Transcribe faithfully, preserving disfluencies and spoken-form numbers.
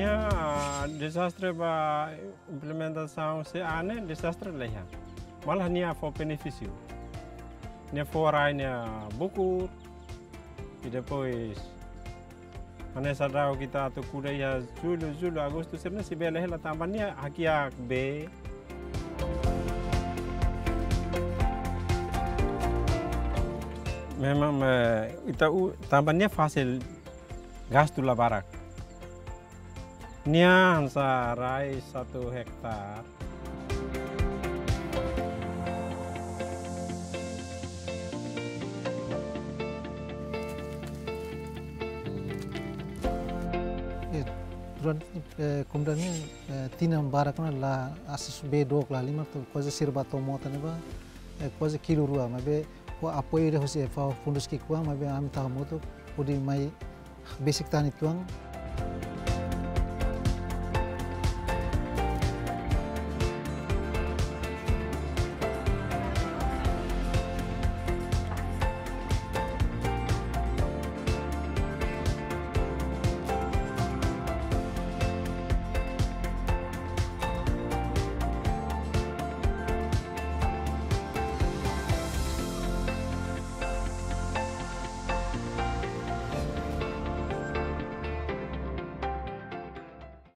बढ़िया डिजास्टर बा इम्प्लीमेंटेशन से आने डिजास्टर लेया malah nia for beneficiu nia for rainnya buku tidak pois ane sadao kita tu kuda ya Juli Juli Agustus sebenarnya si bela hela tambannya hakiak b memang kita tambannya fasil gas tula barak nia hansa rai satu hektar Kemudian tinam barakna la asus be dok la lima tu koze sirba tomota neba koze kilo rua mabe ko apoire hosi fa fundus ki kwa mabe am ta moto udi mai basic tanit kwang.